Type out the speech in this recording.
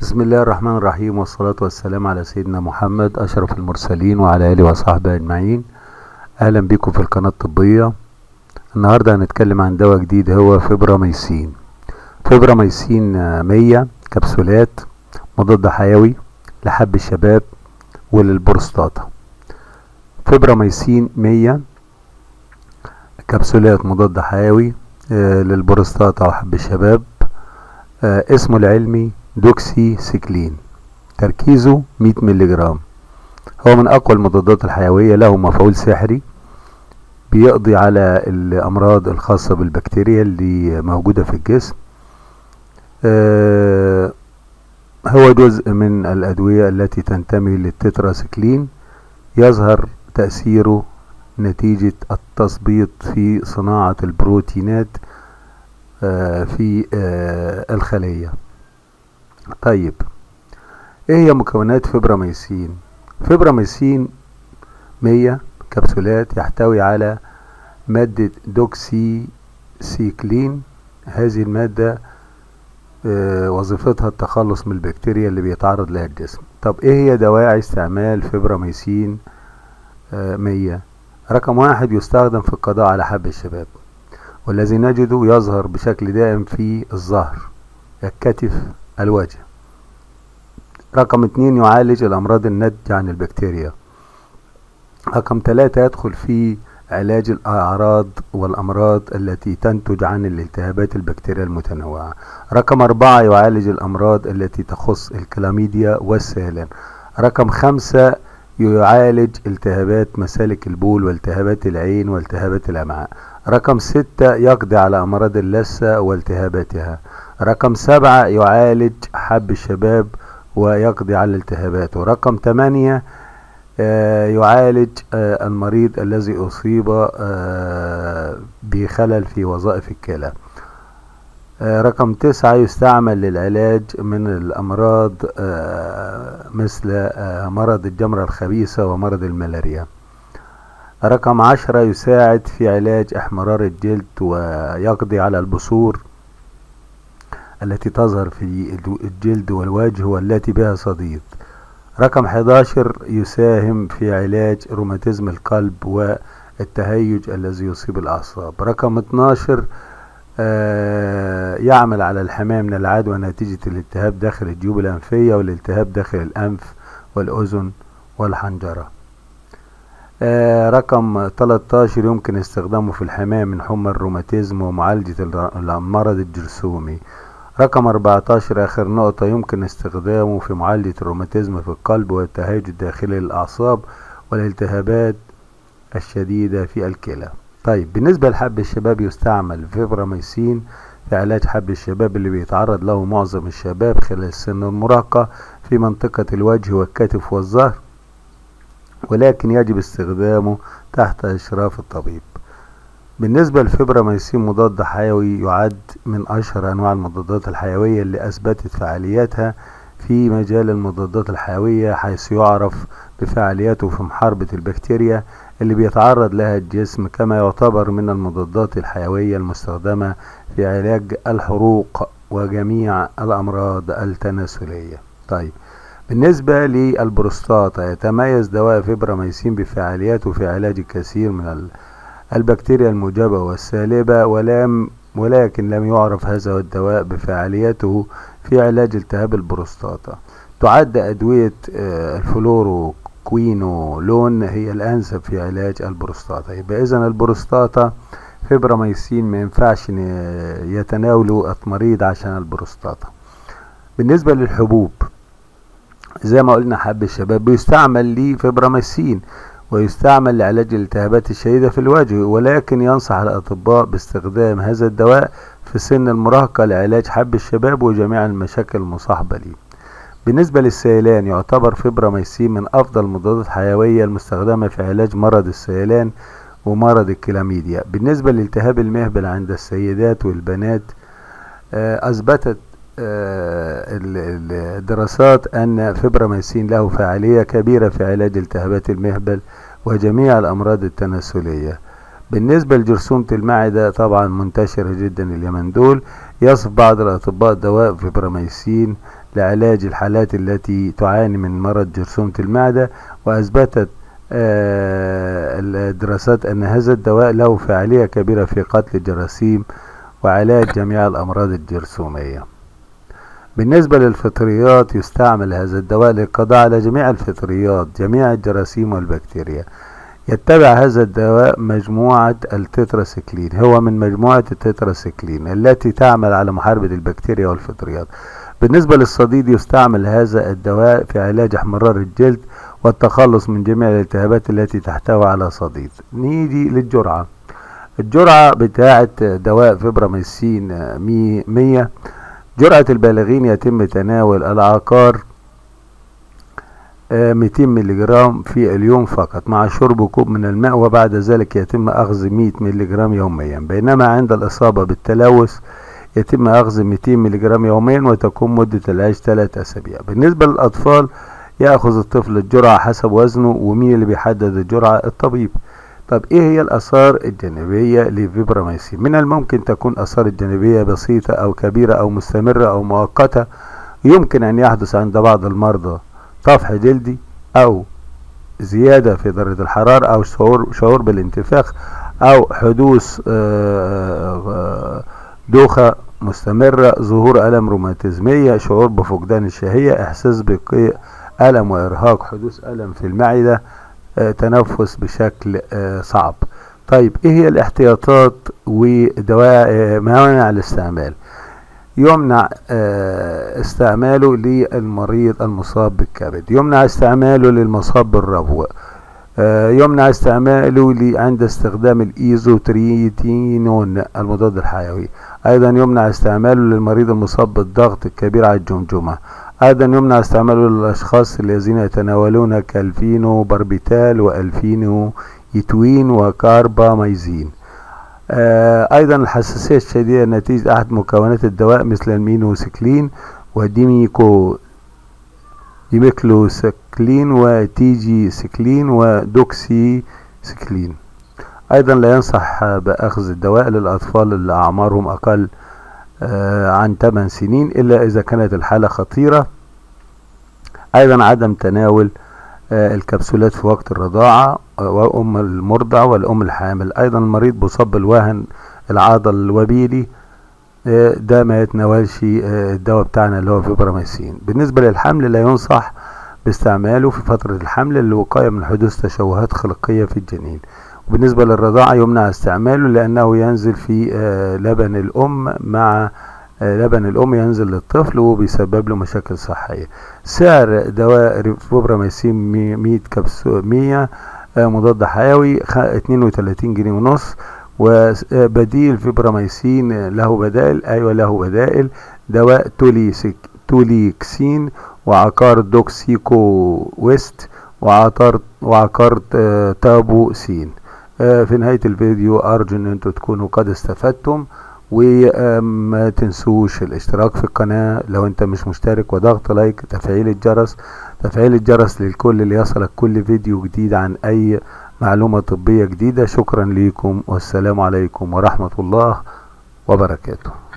بسم الله الرحمن الرحيم، والصلاة والسلام على سيدنا محمد أشرف المرسلين وعلى آله وصحبه أجمعين. أهلا بكم في القناة الطبية. النهاردة هنتكلم عن دواء جديد هو فيبراميسين. فيبراميسين 100 كبسولات مضاد حيوي لحب الشباب وللبروستاتا. فيبراميسين 100 كبسولات مضاد حيوي للبروستاتا وحب الشباب. اسمه العلمي دوكسي سيكلين. تركيزه 100 ملغرام. هو من أقوى المضادات الحيوية، له مفعول سحري بيقضي على الأمراض الخاصة بالبكتيريا اللي موجودة في الجسم. هو جزء من الأدوية التي تنتمي للتترا سيكلين. يظهر تأثيره نتيجة التثبيط في صناعة البروتينات في الخلية. طيب، ايه هي مكونات فيبراميسين؟ فيبراميسين 100 كبسولات يحتوي على مادة دوكسي سيكلين. هذه المادة وظيفتها التخلص من البكتيريا اللي بيتعرض لها الجسم. طب ايه هي دواعي استعمال فيبراميسين 100؟ رقم 1، يستخدم في القضاء على حب الشباب، والذي نجده يظهر بشكل دائم في الظهر، الكتف، الوجه. رقم 2، يعالج الأمراض الناتجة عن البكتيريا. رقم 3، يدخل في علاج الأعراض والأمراض التي تنتج عن الالتهابات البكتيرية المتنوعة. رقم 4، يعالج الأمراض التي تخص الكلاميديا والسيلان. رقم 5، يعالج التهابات مسالك البول والتهابات العين والتهابات الأمعاء. رقم 6، يقضي على أمراض اللثة والتهاباتها. رقم 7، يعالج حب الشباب ويقضي على التهاباته. رقم 8، يعالج المريض الذي أصيب بخلل في وظائف الكلى. رقم 9، يستعمل للعلاج من الأمراض مثل مرض الجمرة الخبيثة ومرض الملاريا. رقم 10، يساعد في علاج احمرار الجلد ويقضي على البثور التي تظهر في الجلد والوجه والتي بها صديد. رقم 11، يساهم في علاج روماتيزم القلب والتهيج الذي يصيب الأعصاب. رقم 12، يعمل على الحماية من العدوى نتيجة الالتهاب داخل الجيوب الأنفية والالتهاب داخل الأنف والأذن والحنجرة. رقم 13، يمكن استخدامه في الحماية من حمى الروماتيزم ومعالجة المرض الجرثومي. رقم 14، آخر نقطة، يمكن استخدامه في معالجة الروماتيزم في القلب والتهيج الداخلي للأعصاب والالتهابات الشديدة في الكلى. طيب، بالنسبة لحب الشباب، يستعمل فيبراميسين في علاج حب الشباب اللي بيتعرض له معظم الشباب خلال سن المراهقة في منطقة الوجه والكتف والظهر، ولكن يجب استخدامه تحت إشراف الطبيب. بالنسبة للفيبراميسين، مضاد حيوي يعد من أشهر أنواع المضادات الحيوية اللي أثبتت فعالياتها في مجال المضادات الحيوية، حيث يعرف بفعالياته في محاربة البكتيريا اللي بيتعرض لها الجسم، كما يعتبر من المضادات الحيوية المستخدمة في علاج الحروق وجميع الأمراض التناسلية. طيب، بالنسبة للبروستاتا، يتميز دواء فيبراميسين بفعالياته في علاج الكثير من البكتيريا المجابة والسالبة، ولكن لم يعرف هذا الدواء بفعاليته في علاج التهاب البروستاتا. تعد أدوية الفلوروكوينولون هي الأنسب في علاج البروستاتا. يبقى إذن البروستاتا فيبراميسين ما ينفعش يتناوله المريض عشان البروستاتا. بالنسبة للحبوب، زي ما قلنا حب الشباب بيستعمل لفيبراميسين، ويستعمل لعلاج الالتهابات الشديدة في الوجه، ولكن ينصح الأطباء باستخدام هذا الدواء في سن المراهقة لعلاج حب الشباب وجميع المشاكل المصاحبة له. بالنسبة للسيلان، يعتبر فيبراميسين من أفضل المضادات الحيوية المستخدمة في علاج مرض السيلان ومرض الكلاميديا. بالنسبة للالتهاب المهبل عند السيدات والبنات، أثبتت الدراسات أن فيبراميسين له فعالية كبيرة في علاج التهابات المهبل وجميع الأمراض التناسلية. بالنسبة لجرثومة المعدة طبعا منتشرة جدا اليمن دول، يصف بعض الأطباء دواء فيبراميسين لعلاج الحالات التي تعاني من مرض جرثومة المعدة، وأثبتت الدراسات أن هذا الدواء له فعالية كبيرة في قتل الجراثيم وعلاج جميع الأمراض الجرثومية. بالنسبة للفطريات، يستعمل هذا الدواء للقضاء على جميع الفطريات، جميع الجراثيم والبكتيريا. يتبع هذا الدواء مجموعة التترا سيكلين، هو من مجموعة التترا سيكلين التي تعمل على محاربة البكتيريا والفطريات. بالنسبة للصديد، يستعمل هذا الدواء في علاج احمرار الجلد والتخلص من جميع الالتهابات التي تحتوي على صديد. نيجي للجرعة. الجرعة بتاعت دواء فيبراميسين 100، جرعة البالغين يتم تناول العقار 200 ملغ في اليوم فقط مع شرب كوب من الماء، وبعد ذلك يتم أخذ 100 ملغ يوميا. بينما عند الإصابة بالتلوث يتم أخذ 200 ملغ يوميا، وتكون مدة العلاج 3 أسابيع. بالنسبة للأطفال، يأخذ الطفل الجرعة حسب وزنه، ومين اللي بيحدد الجرعة؟ الطبيب. طب إيه هي الآثار الجانبية لفيبراميسين؟ من الممكن تكون آثار الجانبية بسيطة أو كبيرة أو مستمرة أو مؤقتة. يمكن أن يحدث عند بعض المرضى طفح جلدي أو زيادة في درجة الحرارة أو شعور بالانتفاخ أو حدوث دوخة مستمرة، ظهور ألم روماتيزمية، شعور بفقدان الشهية، إحساس بقيء ألم وإرهاق، حدوث ألم في المعدة، تنفس بشكل صعب. طيب إيه هي الاحتياطات ودواء منع الاستعمال؟ يمنع استعماله للمريض المصاب بالكبد، يمنع استعماله للمصاب بالربو، يمنع استعماله عند استخدام الايزوتريتينون المضاد الحيوي، أيضا يمنع استعماله للمريض المصاب بالضغط الكبير على الجمجمة، أيضا يمنع استعماله للأشخاص الذين يتناولون كالفينو باربيتال والفينو يتوين وكارباميزين. أيضا الحساسية الشديدة نتيجة أحد مكونات الدواء مثل المينو سكلين وديميكلو سكلين وتيجي سكلين ودوكسي سيكلين. أيضا لا ينصح بأخذ الدواء للأطفال اللي أعمارهم أقل عن 8 سنين إلا إذا كانت الحالة خطيرة. أيضا عدم تناول الكبسولات في وقت الرضاعة وأم المرضع والأم الحامل. أيضا المريض بصب الوهن العضل الوبيلي ده ما يتناولش الدواء بتاعنا اللي هو فيبراميسين. بالنسبة للحمل، لا ينصح باستعماله في فترة الحمل للوقاية من حدوث تشوهات خلقية في الجنين. وبالنسبة للرضاعة يمنع استعماله لأنه ينزل في لبن الأم، مع لبن الأم ينزل للطفل وبيسبب له مشاكل صحية. سعر دواء فيبراميسين 100 مضاد حيوي 32 جنيه ونص. وبديل فيبراميسين له بدائل؟ أيوة له بدائل، دواء توليكسين وعقار دوكسيكو ويست وعقار تابوسين. في نهاية الفيديو أرجو أن أنتم تكونوا قد استفدتم، وما تنسوش الاشتراك في القناة لو أنت مش مشترك، وضغط لايك، تفعيل الجرس للكل اللي يصلك كل فيديو جديد عن أي معلومة طبية جديدة. شكرا ليكم والسلام عليكم ورحمة الله وبركاته.